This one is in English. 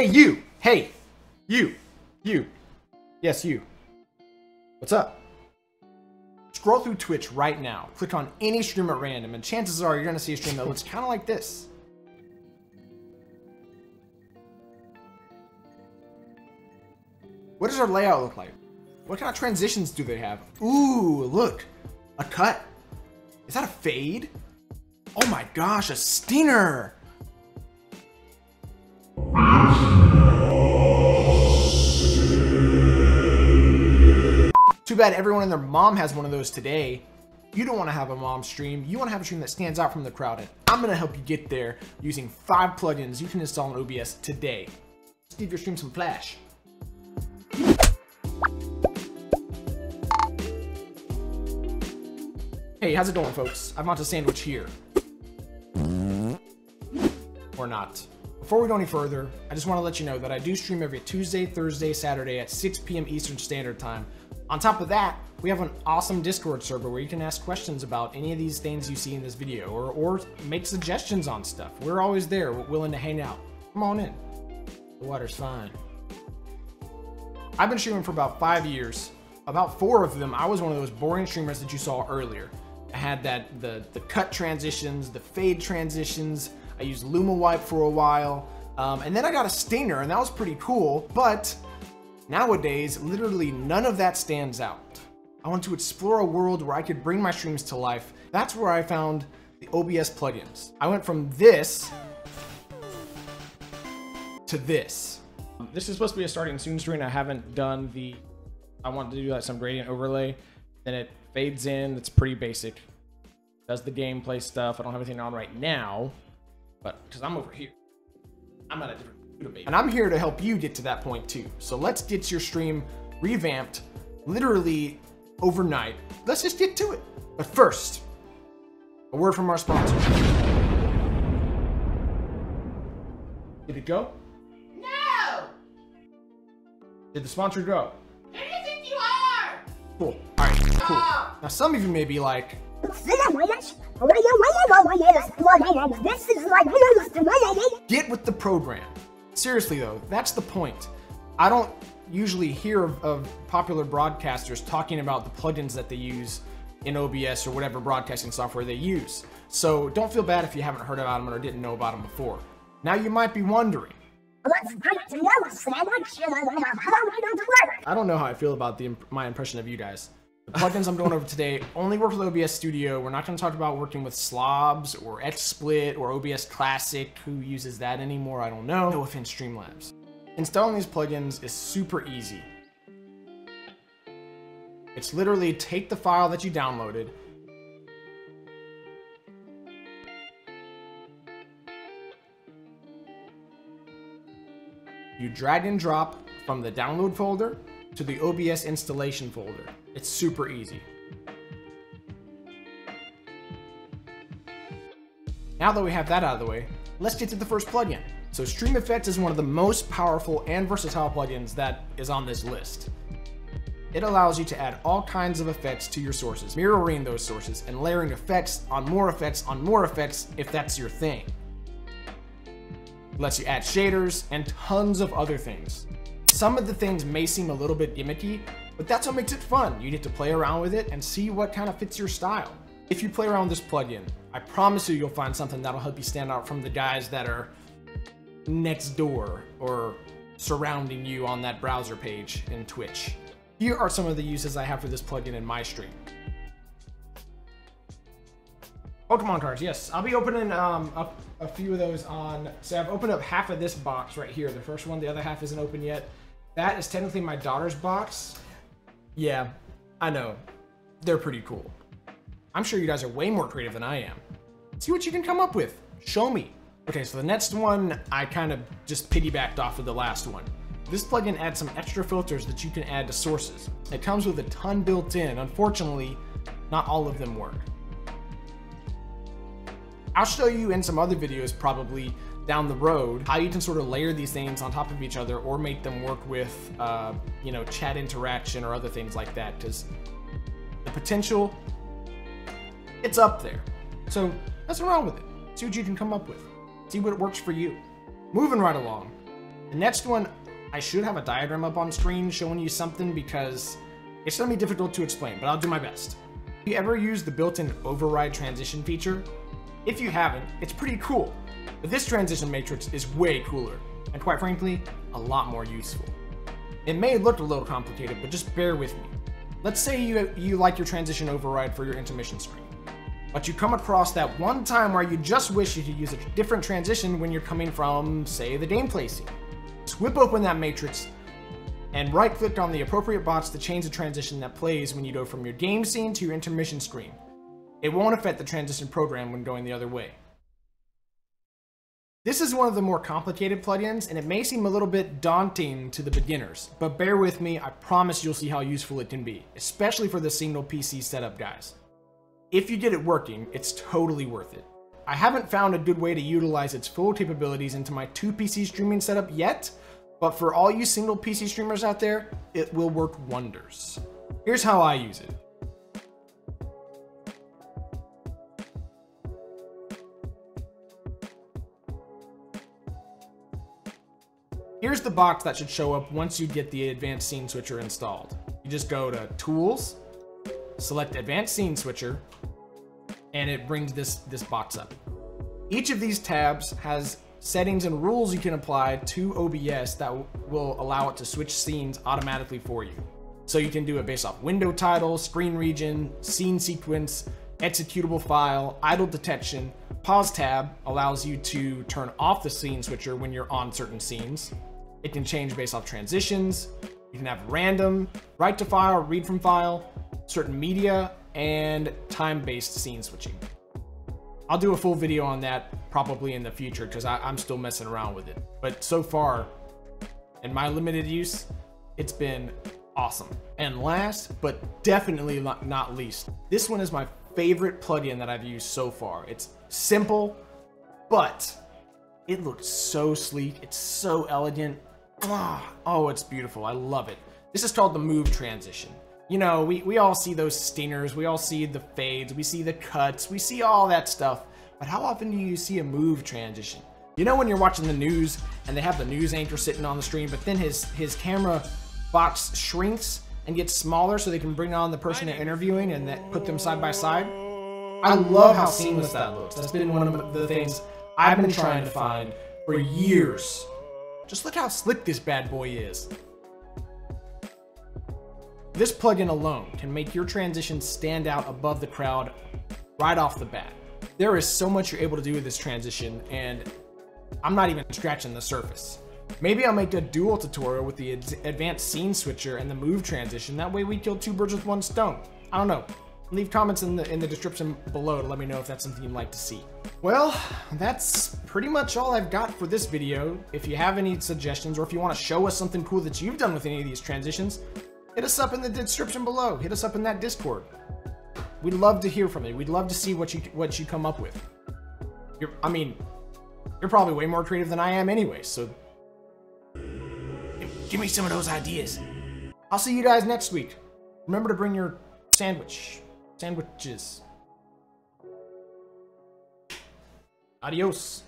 Hey, you. Yes, you. What's up? Scroll through Twitch right now. Click on any stream at random, and chances are you're going to see a stream that looks kind of like this. What does our layout look like? What kind of transitions do they have? Ooh, look. A cut. Is that a fade? Oh my gosh, a stinger. Too bad everyone and their mom has one of those today. You don't want to have a mom stream. You want to have a stream that stands out from the crowd, and I'm going to help you get there using 5 plugins you can install in OBS today. Let's give your stream some flash. Hey, how's it going, folks? I'm onto Sandwich here. Or not. Before we go any further, I just want to let you know that I do stream every Tuesday, Thursday, Saturday at 6 p.m. Eastern Standard Time. On top of that, we have an awesome Discord server where you can ask questions about any of these things you see in this video, or make suggestions on stuff. We're always there, willing to hang out. Come on in. The water's fine. I've been streaming for about 5 years. About 4 of them, I was one of those boring streamers that you saw earlier. I had that the cut transitions, the fade transitions. I used LumaWipe for a while, and then I got a stinger, and that was pretty cool. But nowadays, literally none of that stands out. I want to explore a world where I could bring my streams to life. That's where I found the OBS plugins. I went from this to this. This is supposed to be a starting soon stream. I haven't done the. I wanted to do like some gradient overlay, then it fades in. It's pretty basic. Does the gameplay stuff. I don't have anything on right now, but because I'm over here, I'm at a different computer, baby. And I'm here to help you get to that point too. So let's get your stream revamped literally overnight. Let's just get to it. But first, a word from our sponsor. Did it go? No! Did the sponsor go? Cool. All right, cool. Now, some of you may be like, get with the program. Seriously, though, that's the point. I don't usually hear of popular broadcasters talking about the plugins that they use in OBS or whatever broadcasting software they use. So don't feel bad if you haven't heard about them or didn't know about them before. Now, you might be wondering, I don't know how I feel about my impression of you guys. The plugins I'm going over today only work with OBS Studio. We're not going to talk about working with Slobs or XSplit or OBS Classic. Who uses that anymore? I don't know. No offense, Streamlabs. Installing these plugins is super easy. It's literally take the file that you downloaded, you drag and drop from the download folder to the OBS installation folder. It's super easy. Now that we have that out of the way, let's get to the first plugin. So Stream Effects is one of the most powerful and versatile plugins that is on this list. It allows you to add all kinds of effects to your sources, mirroring those sources and layering effects on more effects on more effects if that's your thing. Lets you add shaders and tons of other things. Some of the things may seem a little bit gimmicky, but that's what makes it fun. You get to play around with it and see what kind of fits your style. If you play around with this plugin, I promise you you'll find something that'll help you stand out from the guys that are next door or surrounding you on that browser page in Twitch. Here are some of the uses I have for this plugin in my stream. Pokemon cards, yes. I'll be opening up a few of those on... So I've opened up half of this box right here. The first one, the other half isn't open yet. That is technically my daughter's box. Yeah, I know. They're pretty cool. I'm sure you guys are way more creative than I am. See what you can come up with. Show me. Okay, so the next one, I kind of just piggybacked off of the last one. This plugin adds some extra filters that you can add to sources. It comes with a ton built in. Unfortunately, not all of them work. I'll show you in some other videos probably down the road how you can sort of layer these things on top of each other or make them work with, you know, chat interaction or other things like that, because the potential, it's up there. So mess around with it. See what you can come up with. See what works for you. Moving right along. The next one, I should have a diagram up on screen showing you something because it's going to be difficult to explain, but I'll do my best. Have you ever used the built-in override transition feature? If you haven't, it's pretty cool. But this transition matrix is way cooler, and quite frankly, a lot more useful. It may look a little complicated, but just bear with me. Let's say you like your transition override for your intermission screen, but you come across that one time where you just wish you could use a different transition when you're coming from, say, the gameplay scene. Just whip open that matrix and right-click on the appropriate box to change the transition that plays when you go from your game scene to your intermission screen. It won't affect the transition program when going the other way. This is one of the more complicated plugins, and it may seem a little bit daunting to the beginners, but bear with me, I promise you'll see how useful it can be, especially for the single PC setup guys. If you get it working, it's totally worth it. I haven't found a good way to utilize its full capabilities into my 2 PC streaming setup yet, but for all you single PC streamers out there, it will work wonders. Here's how I use it. Here's the box that should show up once you get the Advanced Scene Switcher installed. You just go to Tools, select Advanced Scene Switcher, and it brings this box up. Each of these tabs has settings and rules you can apply to OBS that will allow it to switch scenes automatically for you. So you can do it based off window title, screen region, scene sequence, executable file, idle detection. Pause tab allows you to turn off the scene switcher when you're on certain scenes. It can change based off transitions. You can have random, write to file, read from file, certain media, and time-based scene switching. I'll do a full video on that probably in the future because I'm still messing around with it. But so far, in my limited use, it's been awesome. And last, but definitely not least, this one is my favorite plugin that I've used so far. It's simple, but it looks so sleek. It's so elegant. Oh, it's beautiful. I love it. This is called the Move Transition. You know, we all see those stingers, we all see the fades, we see the cuts, we see all that stuff. But how often do you see a move transition? You know when you're watching the news and they have the news anchor sitting on the screen, but then his camera box shrinks and gets smaller so they can bring on the person they're interviewing and that put them side by side? I love how seamless that looks. That's been one of the things I've been trying to find for years. Just look how slick this bad boy is. This plugin alone can make your transition stand out above the crowd right off the bat. There is so much you're able to do with this transition, and I'm not even scratching the surface. Maybe I'll make a dual tutorial with the Advanced Scene Switcher and the Move Transition. That way we kill two birds with one stone. I don't know. Leave comments in the description below to let me know if that's something you'd like to see. Well, that's pretty much all I've got for this video. If you have any suggestions or if you want to show us something cool that you've done with any of these transitions, hit us up in the description below. Hit us up in that Discord. We'd love to hear from you. We'd love to see what you come up with. You're probably way more creative than I am anyway, so give me some of those ideas. I'll see you guys next week. Remember to bring your sandwiches. Adios.